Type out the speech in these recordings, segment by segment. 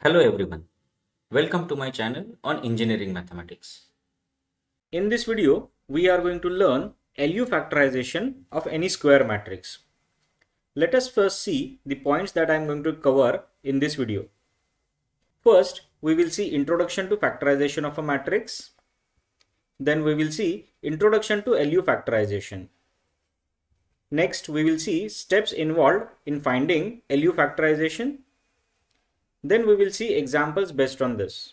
Hello everyone, welcome to my channel on Engineering Mathematics. In this video, we are going to learn LU factorization of any square matrix. Let us first see the points that I am going to cover in this video. First, we will see introduction to factorization of a matrix. Then we will see introduction to LU factorization. Next, we will see steps involved in finding LU factorization. Then we will see examples based on this.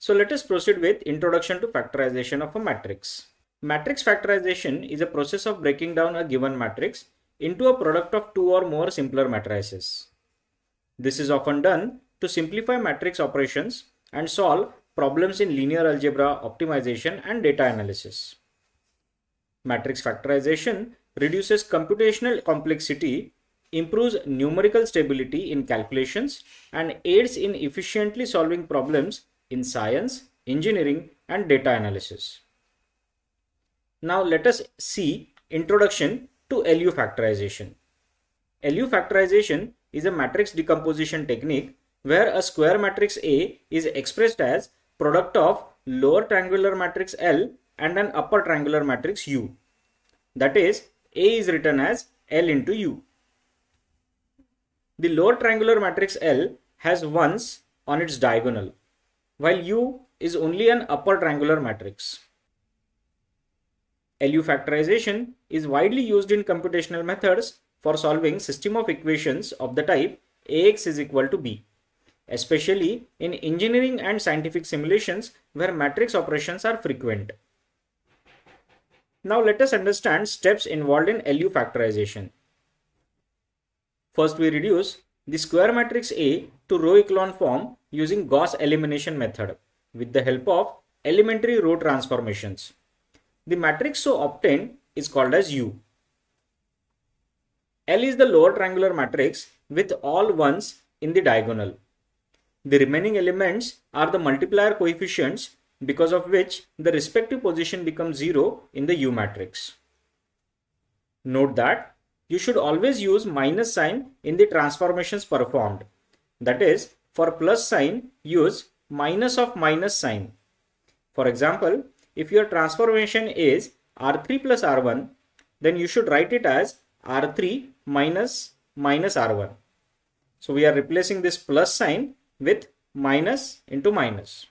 So let us proceed with introduction to factorization of a matrix. Matrix factorization is a process of breaking down a given matrix into a product of two or more simpler matrices. This is often done to simplify matrix operations and solve problems in linear algebra, optimization, and data analysis. Matrix factorization reduces computational complexity, improves numerical stability in calculations, and aids in efficiently solving problems in science, engineering, and data analysis. Now let us see introduction to LU factorization. LU factorization is a matrix decomposition technique where a square matrix A is expressed as product of lower triangular matrix L and an upper triangular matrix U. That is, A is written as L into U. The lower triangular matrix L has 1s on its diagonal, while U is only an upper triangular matrix. LU factorization is widely used in computational methods for solving system of equations of the type AX is equal to B, especially in engineering and scientific simulations where matrix operations are frequent. Now let us understand steps involved in LU factorization. First, we reduce the square matrix A to row echelon form using Gauss elimination method with the help of elementary row transformations. The matrix so obtained is called as U. L is the lower triangular matrix with all 1s in the diagonal. The remaining elements are the multiplier coefficients, because of which the respective position becomes 0 in the U matrix. Note that you should always use minus sign in the transformations performed. That is, for plus sign, use minus of minus sign. For example, if your transformation is R3 plus R1, then you should write it as R3 minus minus R1. So we are replacing this plus sign with minus into minus.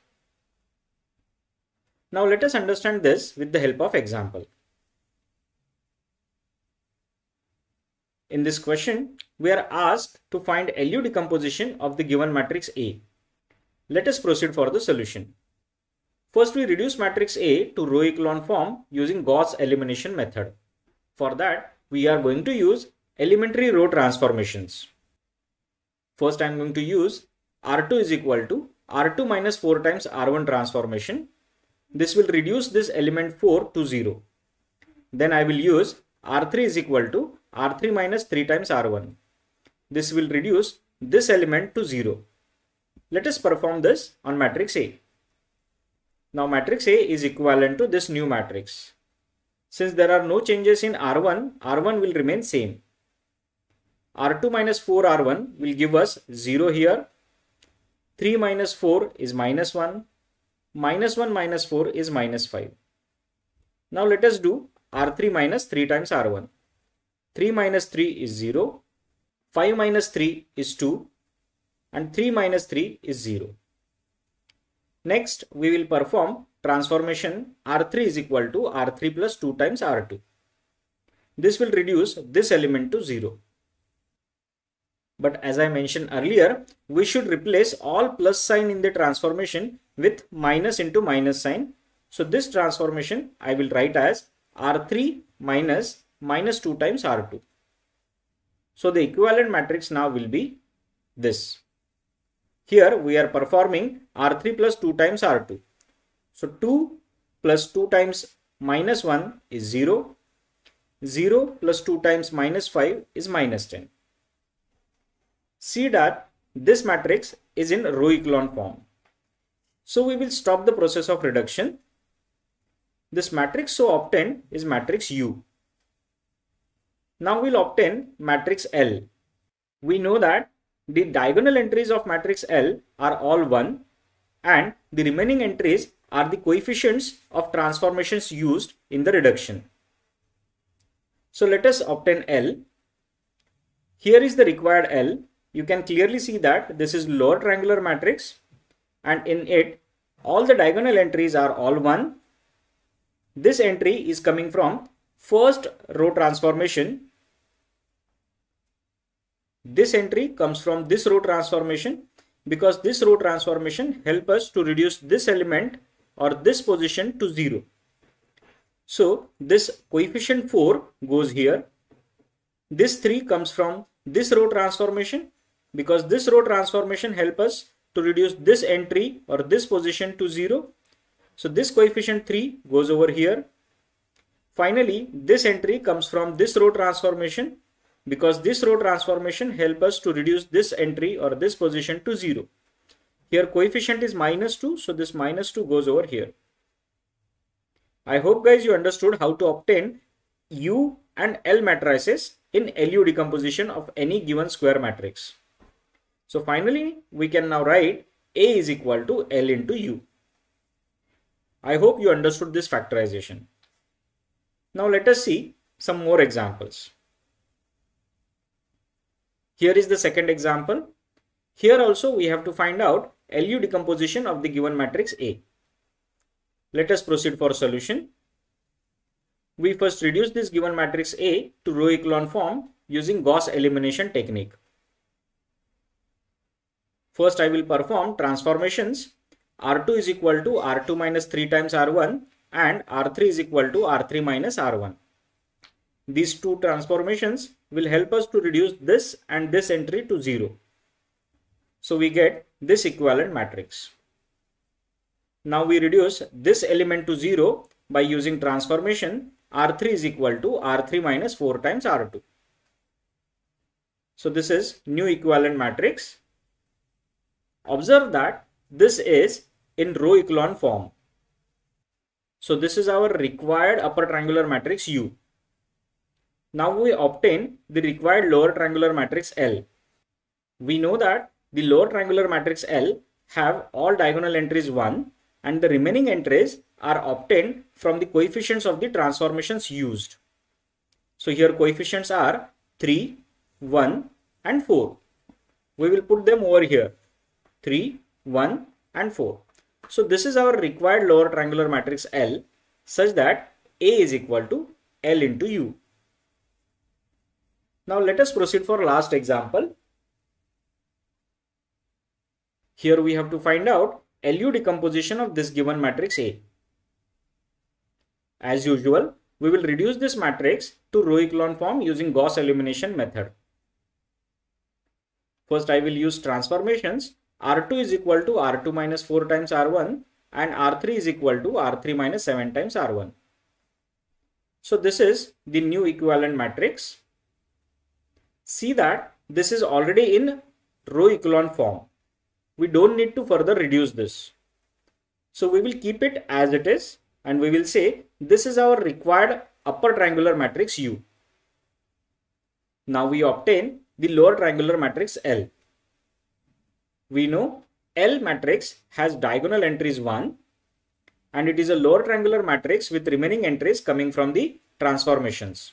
Now let us understand this with the help of example. In this question, we are asked to find LU decomposition of the given matrix A. Let us proceed for the solution. First, we reduce matrix A to row echelon form using Gauss elimination method. For that, we are going to use elementary row transformations. First, I am going to use R2 is equal to R2 minus 4 times R1 transformation. This will reduce this element 4 to 0. Then I will use R3 is equal to R3 minus 3 times R1. This will reduce this element to 0. Let us perform this on matrix A. Now matrix A is equivalent to this new matrix. Since there are no changes in R1, R1 will remain same. R2 minus 4 R1 will give us 0 here. 3 minus 4 is minus 1. Minus 1 minus 4 is minus 5. Now let us do R3 minus 3 times R1. 3 minus 3 is 0, 5 minus 3 is 2, and 3 minus 3 is 0. Next, we will perform transformation R3 is equal to R3 plus 2 times R2. This will reduce this element to 0. But as I mentioned earlier, we should replace all plus sign in the transformation with minus into minus sign. So this transformation I will write as R3 minus minus 2 times R2. So the equivalent matrix now will be this. Here we are performing R3 plus 2 times R2. So 2 plus 2 times minus 1 is 0. 0 plus 2 times minus 5 is minus 10. See that this matrix is in row echelon form. So we will stop the process of reduction. This matrix so obtained is matrix U. Now we'll obtain matrix L. We know that the diagonal entries of matrix L are all 1 and the remaining entries are the coefficients of transformations used in the reduction. So let us obtain L. Here is the required L. You can clearly see that this is lower triangular matrix and in it all the diagonal entries are all 1. This entry is coming from first row transformation. This entry comes from this row transformation because this row transformation helps us to reduce this element or this position to 0. So this coefficient 4 goes here. This 3 comes from this row transformation because this row transformation helps us to reduce this entry or this position to 0. So this coefficient 3 goes over here. Finally, this entry comes from this row transformation because this row transformation helps us to reduce this entry or this position to 0. Here coefficient is minus 2, so this minus 2 goes over here. I hope guys you understood how to obtain U and L matrices in LU decomposition of any given square matrix. So finally, we can now write A is equal to L into U. I hope you understood this factorization. Now let us see some more examples. Here is the second example. Here also we have to find out LU decomposition of the given matrix A. Let us proceed for solution. We first reduce this given matrix A to row echelon form using Gauss elimination technique. First I will perform transformations R2 is equal to R2 minus 3 times R1 and R3 is equal to R3 minus R1. These two transformations will help us to reduce this and this entry to 0. So we get this equivalent matrix. Now we reduce this element to 0 by using transformation R3 is equal to R3 minus 4 times R2. So this is new equivalent matrix. Observe that this is in row echelon form. So this is our required upper triangular matrix U. Now we obtain the required lower triangular matrix L. We know that the lower triangular matrix L have all diagonal entries 1 and the remaining entries are obtained from the coefficients of the transformations used. So here coefficients are 3, 1 and 4. We will put them over here. 3, 1 and 4. So this is our required lower triangular matrix L such that A is equal to L into U. Now let us proceed for last example. Here we have to find out LU decomposition of this given matrix A. As usual, we will reduce this matrix to row echelon form using Gauss elimination method. First I will use transformations R2 is equal to R2 minus 4 times R1 and R3 is equal to R3 minus 7 times R1. So this is the new equivalent matrix. See that this is already in row echelon form. We don't need to further reduce this. So we will keep it as it is and we will say this is our required upper triangular matrix U. Now we obtain the lower triangular matrix L. We know L matrix has diagonal entries 1 and it is a lower triangular matrix with remaining entries coming from the transformations.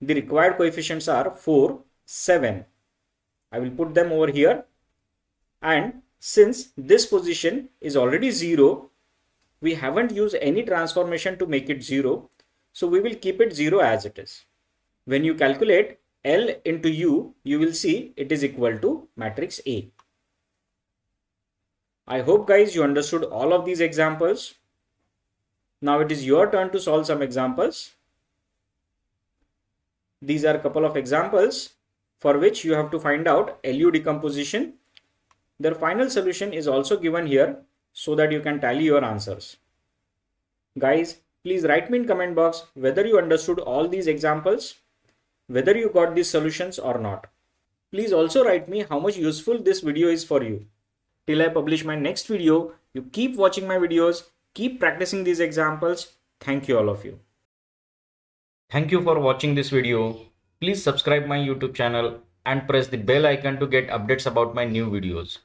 The required coefficients are 4, 7. I will put them over here. And since this position is already 0, we haven't used any transformation to make it 0. So we will keep it 0 as it is. When you calculate L into U, you will see it is equal to matrix A. I hope guys you understood all of these examples. Now it is your turn to solve some examples. These are a couple of examples for which you have to find out LU decomposition. Their final solution is also given here so that you can tally your answers. Guys, please write me in comment box whether you understood all these examples, whether you got these solutions or not. Please also write me how much useful this video is for you. Till I publish my next video, you keep watching my videos, keep practicing these examples. Thank you all of you. Thank you for watching this video. Please subscribe my YouTube channel and press the bell icon to get updates about my new videos.